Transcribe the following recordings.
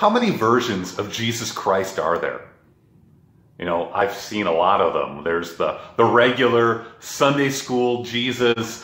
How many versions of Jesus Christ are there? You know, I've seen a lot of them. There's the regular Sunday school Jesus.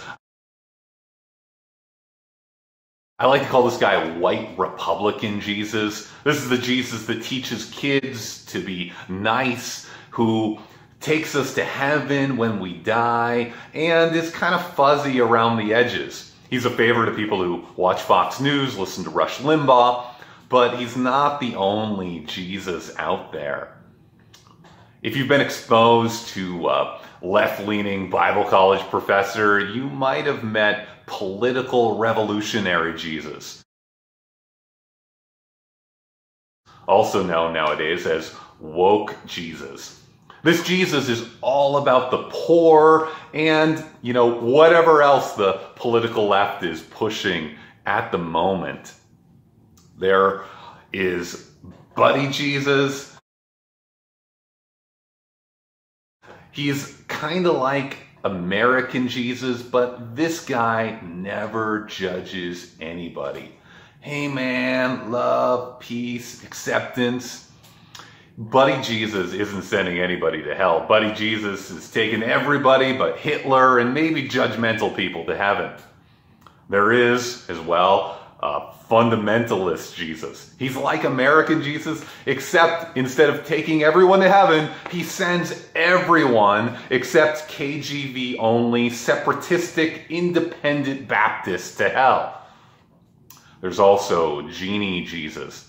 I like to call this guy white Republican Jesus. This is the Jesus that teaches kids to be nice, who takes us to heaven when we die, and is kind of fuzzy around the edges. He's a favorite of people who watch Fox News, listen to Rush Limbaugh, but he's not the only Jesus out there. If you've been exposed to a left-leaning Bible college professor, you might have met political revolutionary Jesus, also known nowadays as woke Jesus. This Jesus is all about the poor and, you know, whatever else the political left is pushing at the moment. There is Buddy Jesus. He's kind of like American Jesus, but this guy never judges anybody. Hey man, love, peace, acceptance. Buddy Jesus isn't sending anybody to hell. Buddy Jesus is taking everybody but Hitler and maybe judgmental people to heaven. There is, as well, a fundamentalist Jesus. He's like American Jesus, except instead of taking everyone to heaven, he sends everyone except KGB-only, separatistic, independent Baptists to hell. There's also Genie Jesus.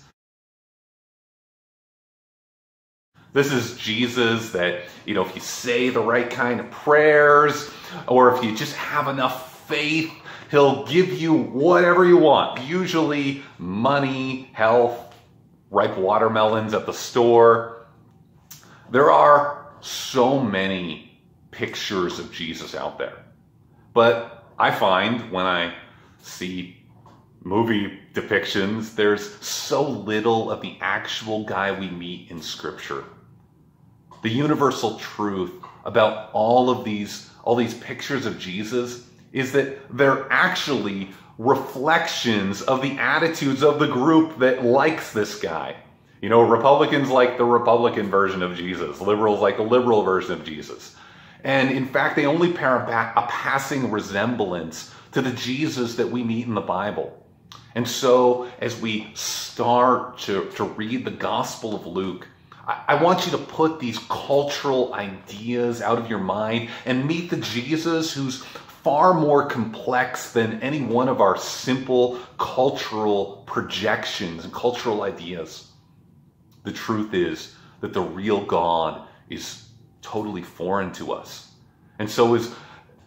This is Jesus that, you know, if you say the right kind of prayers, or if you just have enough faith, he'll give you whatever you want, usually money, health, ripe watermelons at the store. There are so many pictures of Jesus out there. But I find when I see movie depictions, there's so little of the actual guy we meet in Scripture. The universal truth about all these pictures of Jesus is that they're actually reflections of the attitudes of the group that likes this guy. You know, Republicans like the Republican version of Jesus. Liberals like the liberal version of Jesus. And in fact, they only bear a passing resemblance to the Jesus that we meet in the Bible. And so, as we start to read the Gospel of Luke, I want you to put these cultural ideas out of your mind and meet the Jesus who's far more complex than any one of our simple cultural projections and cultural ideas. The truth is that the real God is totally foreign to us. And so as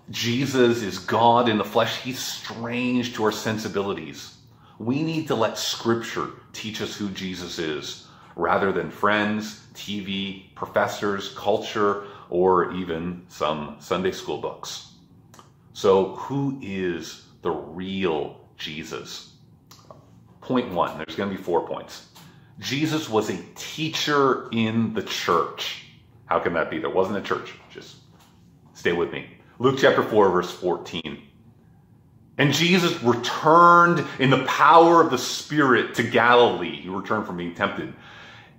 Jesus is God in the flesh, he's strange to our sensibilities. We need to let Scripture teach us who Jesus is, rather than friends, TV, professors, culture, or even some Sunday school books. So who is the real Jesus? Point one, there's going to be 4 points. Jesus was a teacher in the church. How can that be? There wasn't a church. Just stay with me. Luke chapter 4, verse 14. And Jesus returned in the power of the Spirit to Galilee. He returned from being tempted.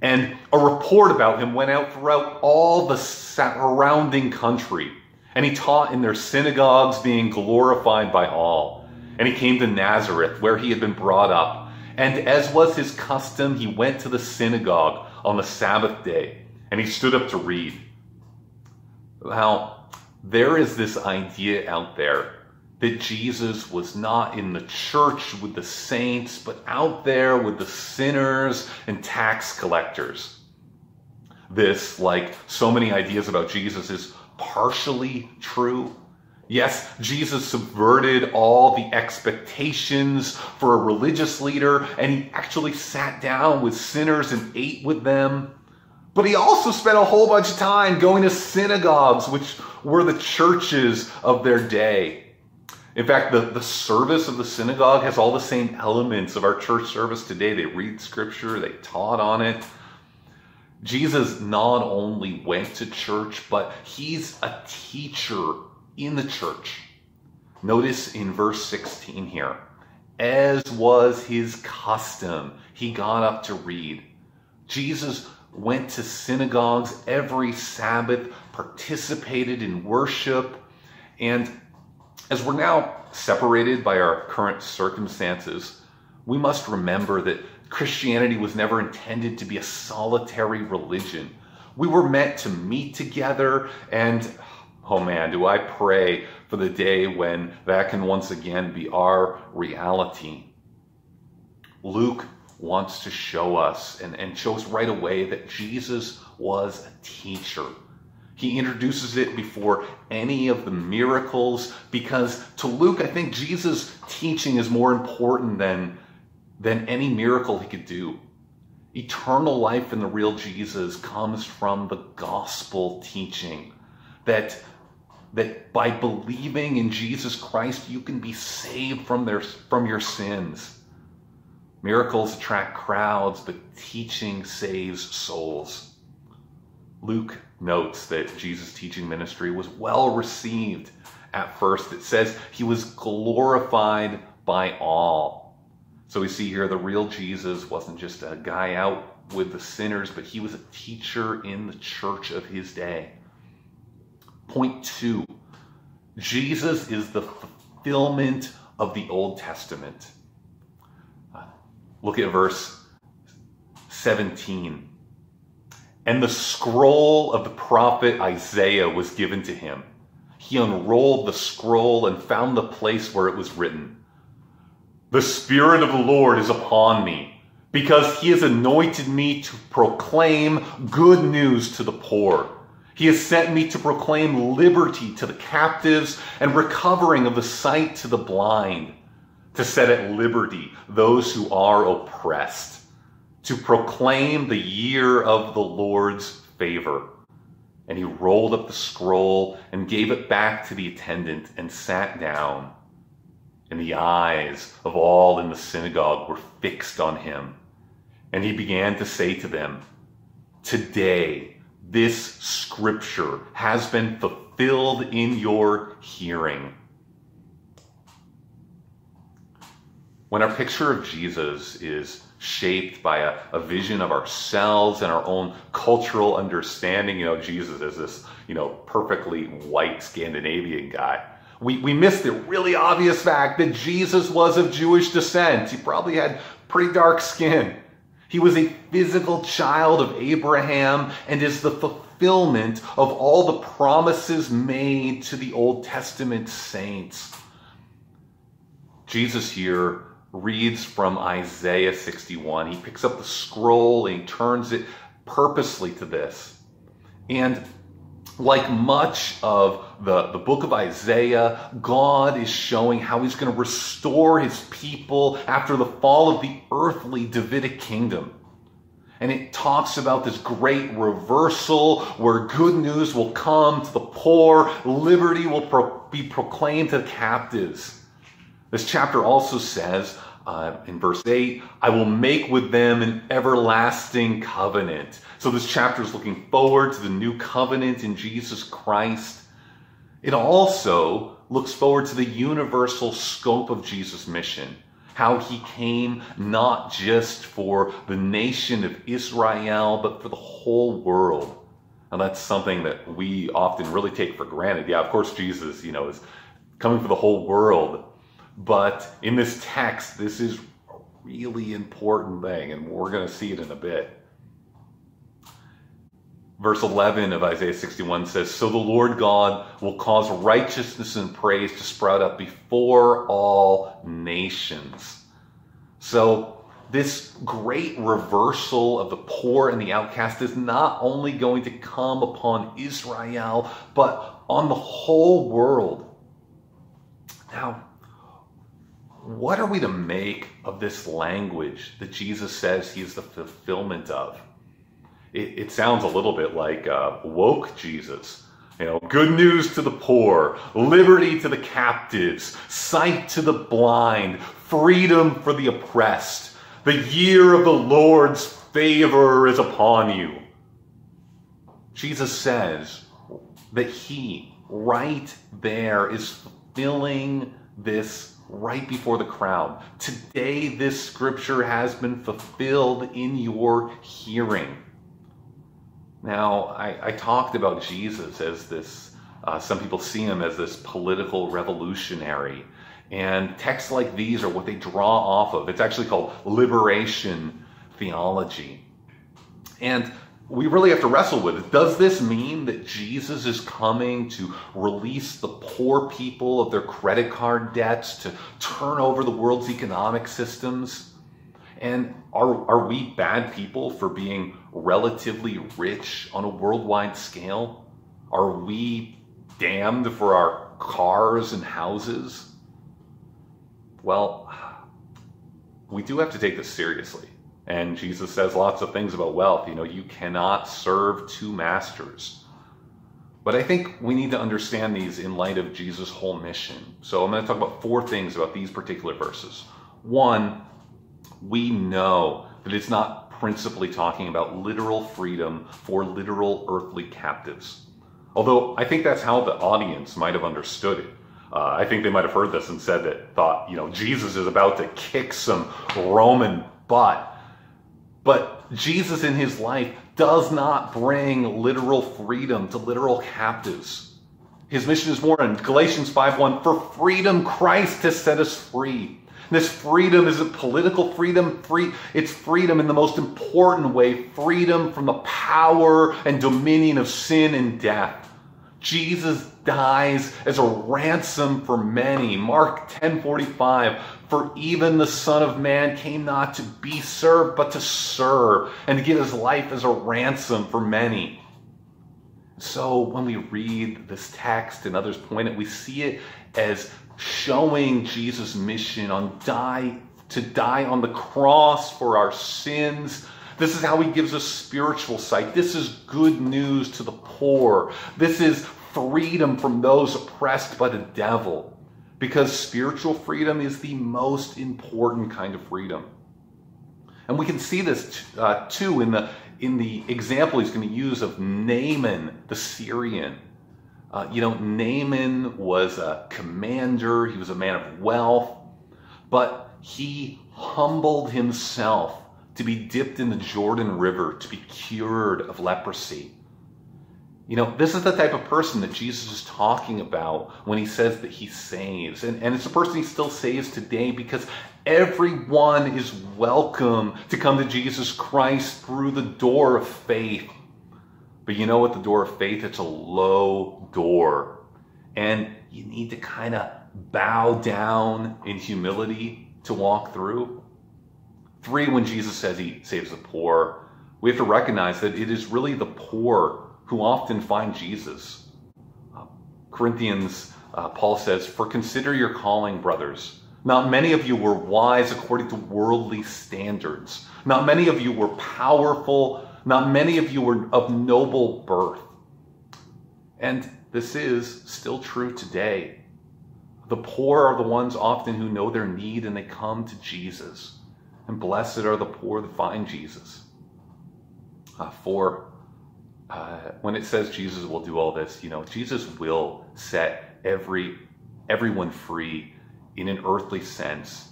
And a report about him went out throughout all the surrounding country. And he taught in their synagogues, being glorified by all. And he came to Nazareth, where he had been brought up. And as was his custom, he went to the synagogue on the Sabbath day. And he stood up to read. Now, there is this idea out there that Jesus was not in the church with the saints, but out there with the sinners and tax collectors. This, like so many ideas about Jesus, is partially true. Yes, Jesus subverted all the expectations for a religious leader, and he actually sat down with sinners and ate with them. But he also spent a whole bunch of time going to synagogues, which were the churches of their day. In fact, the service of the synagogue has all the same elements of our church service today. They read Scripture, they taught on it. Jesus not only went to church, but he's a teacher in the church. Notice in verse 16 here, As was his custom, he got up to read. Jesus went to synagogues every Sabbath, participated in worship, and as we're now separated by our current circumstances, we must remember that Christianity was never intended to be a solitary religion. We were meant to meet together, and oh man, do I pray for the day when that can once again be our reality. Luke wants to show us and shows right away that Jesus was a teacher. He introduces it before any of the miracles, because to Luke, I think Jesus' teaching is more important than any miracle he could do. Eternal life in the real Jesus comes from the gospel teaching that by believing in Jesus Christ, you can be saved from your sins. Miracles attract crowds, but teaching saves souls. Luke notes that Jesus' teaching ministry was well received at first. It says he was glorified by all. So we see here the real Jesus wasn't just a guy out with the sinners, but he was a teacher in the church of his day. Point two, Jesus is the fulfillment of the Old Testament. Look at verse 17. And the scroll of the prophet Isaiah was given to him. He unrolled the scroll and found the place where it was written, "The Spirit of the Lord is upon me, because he has anointed me to proclaim good news to the poor. He has sent me to proclaim liberty to the captives and recovering of the sight to the blind, to set at liberty those who are oppressed, to proclaim the year of the Lord's favor." And he rolled up the scroll and gave it back to the attendant and sat down. And the eyes of all in the synagogue were fixed on him. And he began to say to them, "Today, this scripture has been fulfilled in your hearing." When our picture of Jesus is shaped by a vision of ourselves and our own cultural understanding, Jesus is this, perfectly white Scandinavian guy, we miss the really obvious fact that Jesus was of Jewish descent. He probably had pretty dark skin. He was a physical child of Abraham and is the fulfillment of all the promises made to the Old Testament saints. Jesus here reads from Isaiah 61. He picks up the scroll and he turns it purposely to this. And like much of the book of Isaiah, God is showing how he's going to restore his people after the fall of the earthly Davidic kingdom. And it talks about this great reversal where good news will come to the poor, liberty will be proclaimed to the captives. This chapter also says in verse 8, "I will make with them an everlasting covenant." So this chapter is looking forward to the new covenant in Jesus Christ. It also looks forward to the universal scope of Jesus' mission, how he came not just for the nation of Israel, but for the whole world. And that's something that we often really take for granted. Yeah, of course, Jesus, is coming for the whole world. But in this text, this is a really important thing, and we're going to see it in a bit. Verse 11 of Isaiah 61 says, "So the Lord God will cause righteousness and praise to sprout up before all nations." So this great reversal of the poor and the outcast is not only going to come upon Israel, but on the whole world. Now, what are we to make of this language that Jesus says he is the fulfillment of? It sounds a little bit like woke Jesus. Good news to the poor, liberty to the captives, sight to the blind, freedom for the oppressed. The year of the Lord's favor is upon you. Jesus says that he right there is fulfilling this right before the crowd. Today, this scripture has been fulfilled in your hearing. Now, I talked about Jesus as this, some people see him as this political revolutionary. And texts like these are what they draw off of. It's actually called liberation theology. And we really have to wrestle with it. Does this mean that Jesus is coming to release the poor people of their credit card debts, to turn over the world's economic systems? And are we bad people for being relatively rich on a worldwide scale? Are we damned for our cars and houses? Well, we do have to take this seriously. And Jesus says lots of things about wealth. You know, you cannot serve two masters. But I think we need to understand these in light of Jesus' whole mission. So I'm going to talk about four things about these particular verses. One, we know that it's not principally talking about literal freedom for literal earthly captives. Although I think that's how the audience might have understood it. I think they might have heard this and said that, thought, you know, Jesus is about to kick some Roman butt. But Jesus in his life does not bring literal freedom to literal captives. His mission is more in Galatians 5:1, for freedom Christ has set us free. And this freedom isn't political freedom, it's freedom in the most important way, freedom from the power and dominion of sin and death. Jesus dies as a ransom for many. Mark 10:45, for even the Son of Man came not to be served, but to serve, and to give his life as a ransom for many. So when we read this text and others point it, we see it as showing Jesus' mission to die on the cross for our sins. This is how he gives us spiritual sight. This is good news to the poor. This is freedom from those oppressed by the devil, because spiritual freedom is the most important kind of freedom. And we can see this too in the example he's going to use of Naaman the Syrian. You know, Naaman was a commander. He was a man of wealth, but he humbled himself to be dipped in the Jordan River, to be cured of leprosy. You know, this is the type of person that Jesus is talking about when he says that he saves. And it's a person he still saves today, because everyone is welcome to come to Jesus Christ through the door of faith. But you know what, the door of faith, it's a low door. And you need to kind of bow down in humility to walk through. Three, when Jesus says he saves the poor, we have to recognize that it is really the poor who often find Jesus. Corinthians, Paul says, for consider your calling, brothers. Not many of you were wise according to worldly standards. Not many of you were powerful. Not many of you were of noble birth. And this is still true today. The poor are the ones often who know their need and they come to Jesus. And blessed are the poor that find Jesus. Four, when it says Jesus will do all this, you know, Jesus will set everyone free in an earthly sense.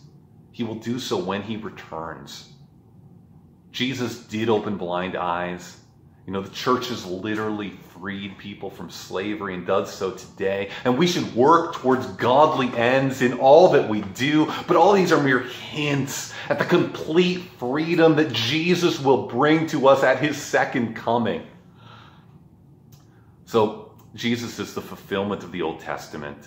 He will do so when he returns. Jesus did open blind eyes. You know, the church has literally freed people from slavery and does so today. And we should work towards godly ends in all that we do. But all these are mere hints at the complete freedom that Jesus will bring to us at his second coming. So Jesus is the fulfillment of the Old Testament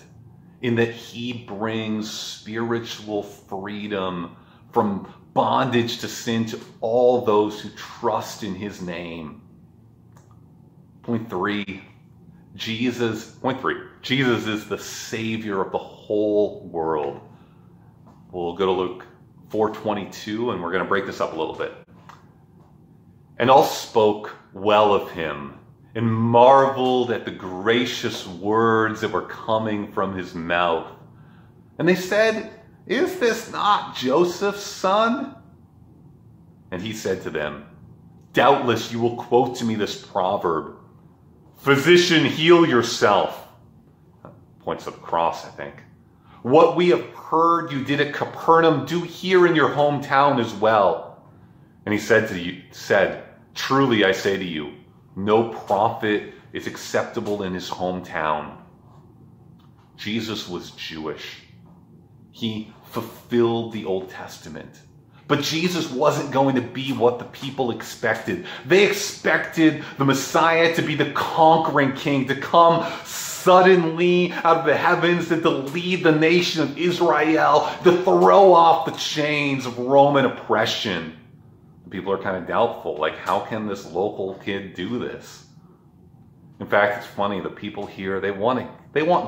in that he brings spiritual freedom from bondage to sin to all those who trust in his name. Point three, Jesus is the Savior of the whole world. We'll go to Luke 4:22, and we're going to break this up a little bit. And all spoke well of him, and marveled at the gracious words that were coming from his mouth. And they said, is this not Joseph's son? And he said to them, doubtless you will quote to me this proverb, physician, heal yourself. Points to the cross, I think. What we have heard you did at Capernaum, do here in your hometown as well. And he said truly I say to you, no prophet is acceptable in his hometown. Jesus was Jewish. He fulfilled the Old Testament. But Jesus wasn't going to be what the people expected. They expected the Messiah to be the conquering king, to come suddenly out of the heavens and to lead the nation of Israel, to throw off the chains of Roman oppression. People are kind of doubtful, like, how can this local kid do this? In fact, it's funny, the people here, they want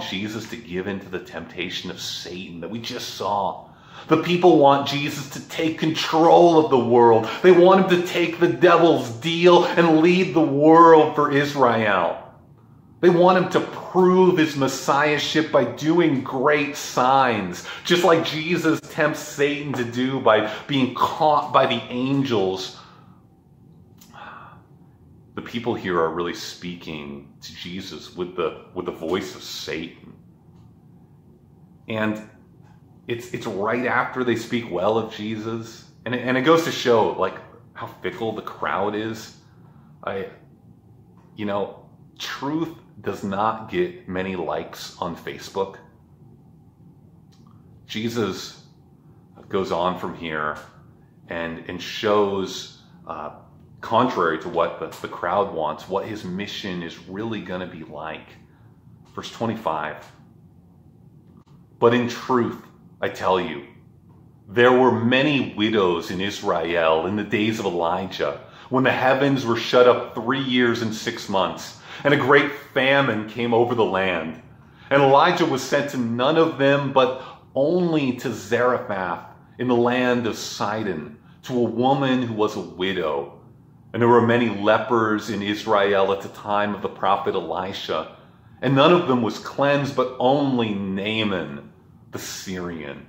Jesus to give in to the temptation of Satan that we just saw. The people want Jesus to take control of the world. They want him to take the devil's deal and lead the world for Israel. They want him to prove his messiahship by doing great signs, just like Jesus tempts Satan to do by being caught by the angels. The people here are really speaking to Jesus with the voice of Satan. And it's right after they speak well of Jesus. And it goes to show, like, how fickle the crowd is. Truth does not get many likes on Facebook. Jesus goes on from here and shows, contrary to what the crowd wants, what his mission is really going to be like. Verse 25, but in truth, I tell you, there were many widows in Israel in the days of Elijah, when the heavens were shut up 3 years and 6 months, and a great famine came over the land. And Elijah was sent to none of them, but only to Zarephath in the land of Sidon, to a woman who was a widow. And there were many lepers in Israel at the time of the prophet Elisha, and none of them was cleansed, but only Naaman the Syrian.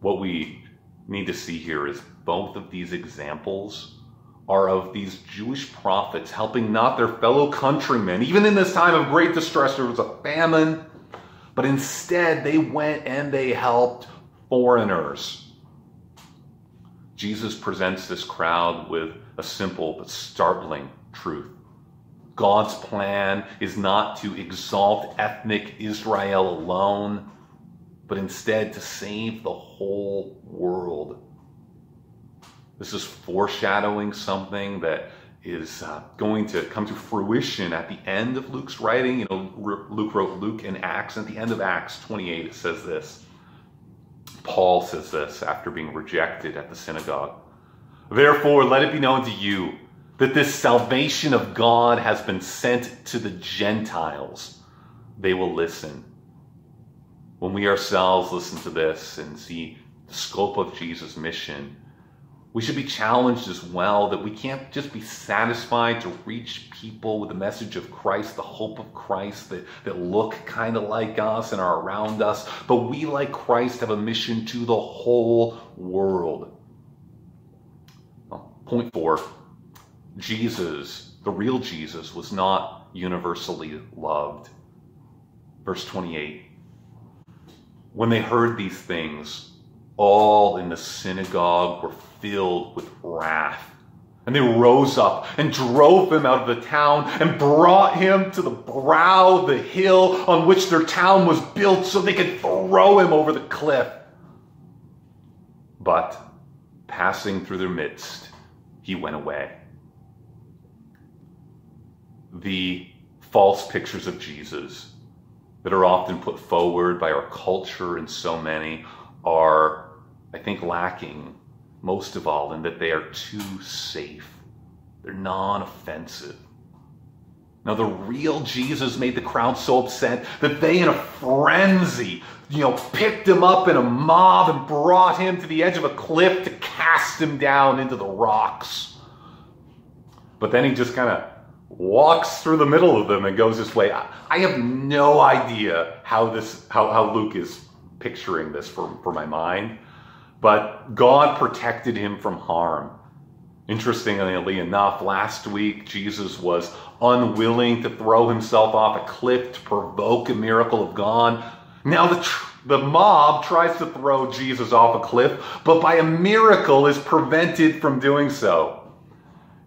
What we need to see here is both of these examples are of these Jewish prophets helping not their fellow countrymen, even in this time of great distress. There was a famine, but instead they went and they helped foreigners. Jesus presents this crowd with a simple but startling truth. God's plan is not to exalt ethnic Israel alone, but instead to save the whole world. This is foreshadowing something that is going to come to fruition at the end of Luke's writing. Luke wrote Luke and Acts. At the end of Acts 28, it says this. Paul says this after being rejected at the synagogue. Therefore, let it be known to you that this salvation of God has been sent to the Gentiles. They will listen. When we ourselves listen to this and see the scope of Jesus' mission, we should be challenged as well that we can't just be satisfied to reach people with the message of Christ, the hope of Christ, that look kind of like us and are around us. But we, like Christ, have a mission to the whole world. Well, point four, Jesus, the real Jesus, was not universally loved. Verse 28, when they heard these things, all in the synagogue were filled with wrath. And they rose up and drove him out of the town and brought him to the brow of the hill on which their town was built so they could throw him over the cliff. But passing through their midst, he went away. The false pictures of Jesus that are often put forward by our culture and so many are, I think, lacking most of all in that they are too safe. They're non-offensive. Now, the real Jesus made the crowd so upset that they, in a frenzy, picked him up in a mob and brought him to the edge of a cliff to cast him down into the rocks. But then he just kind of walks through the middle of them and goes this way. I have no idea how Luke is picturing this for my mind, but God protected him from harm. Interestingly enough, last week Jesus was unwilling to throw himself off a cliff to provoke a miracle of God. Now the mob tries to throw Jesus off a cliff, but by a miracle is prevented from doing so.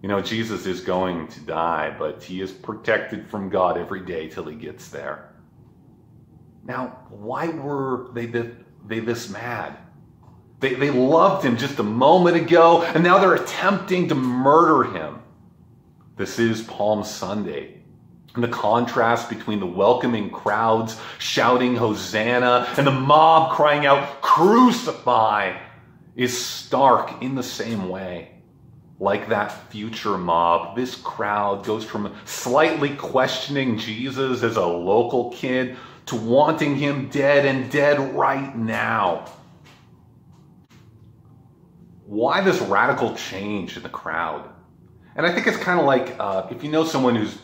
You know, Jesus is going to die, but he is protected from God every day till he gets there. Now, why were they this mad? They loved him just a moment ago, and now they're attempting to murder him. This is Palm Sunday. And the contrast between the welcoming crowds shouting Hosanna and the mob crying out, Crucify, is stark in the same way. Like that future mob, this crowd goes from slightly questioning Jesus as a local kid to wanting him dead and dead right now. Why this radical change in the crowd? And I think it's kind of like if you know someone who's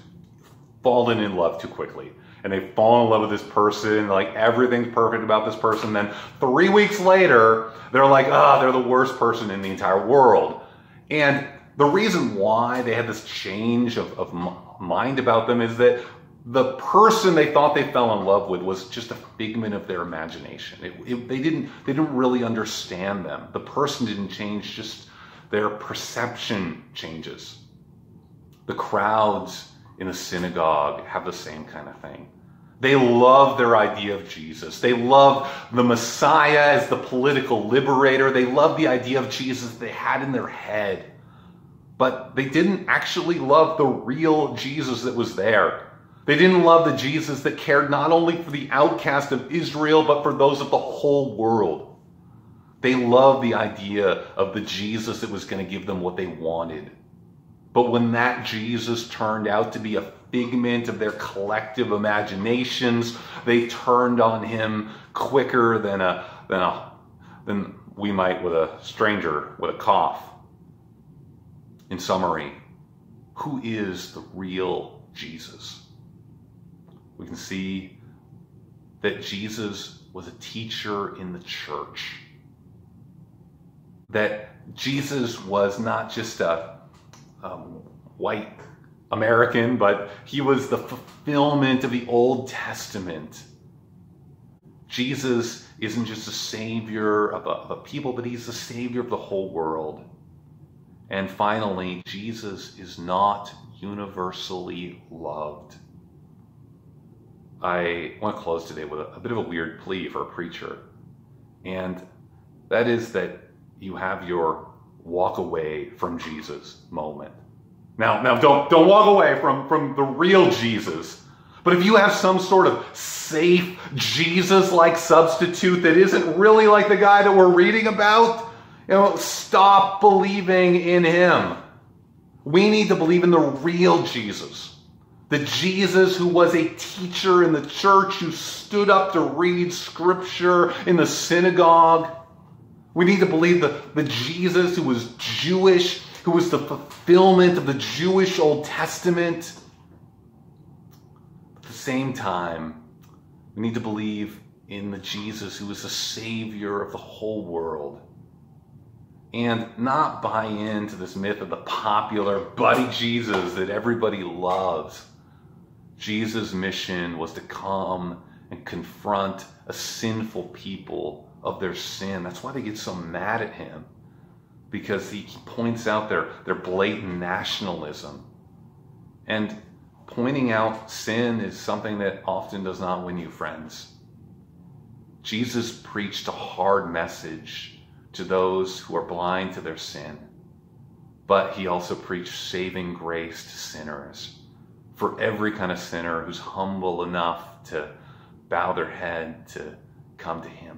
fallen in love too quickly, and they've fallen in love with this person, like everything's perfect about this person, then 3 weeks later, they're like, oh, they're the worst person in the entire world. And the reason why they had this change of mind about them is that the person they thought they fell in love with was just a figment of their imagination. They didn't really understand them. The person didn't change, just their perception changes. The crowds in a synagogue have the same kind of thing. They love their idea of Jesus. They love the Messiah as the political liberator. They love the idea of Jesus they had in their head. But they didn't actually love the real Jesus that was there. They didn't love the Jesus that cared not only for the outcast of Israel, but for those of the whole world. They loved the idea of the Jesus that was going to give them what they wanted. But when that Jesus turned out to be a figment of their collective imaginations, they turned on him quicker than we might with a stranger with a cough. In summary, who is the real Jesus? We can see that Jesus was a teacher in the church. That Jesus was not just a white American, but he was the fulfillment of the Old Testament. Jesus isn't just a savior of a people, but he's the savior of the whole world. And finally, Jesus is not universally loved. I want to close today with a bit of a weird plea for a preacher. And that is that you have your walk away from Jesus moment. Now don't walk away from the real Jesus. But if you have some sort of safe Jesus-like substitute that isn't really like the guy that we're reading about, you know, stop believing in him. We need to believe in the real Jesus. The Jesus who was a teacher in the church, who stood up to read scripture in the synagogue. We need to believe the Jesus who was Jewish, who was the fulfillment of the Jewish Old Testament. At the same time, we need to believe in the Jesus who is the Savior of the whole world. And not buy into this myth of the popular buddy Jesus that everybody loves. Jesus' mission was to come and confront a sinful people of their sin. That's why they get so mad at him, because he points out their blatant nationalism. And pointing out sin is something that often does not win you friends. Jesus preached a hard message to those who are blind to their sin, but he also preached saving grace to sinners, for every kind of sinner who's humble enough to bow their head to come to him.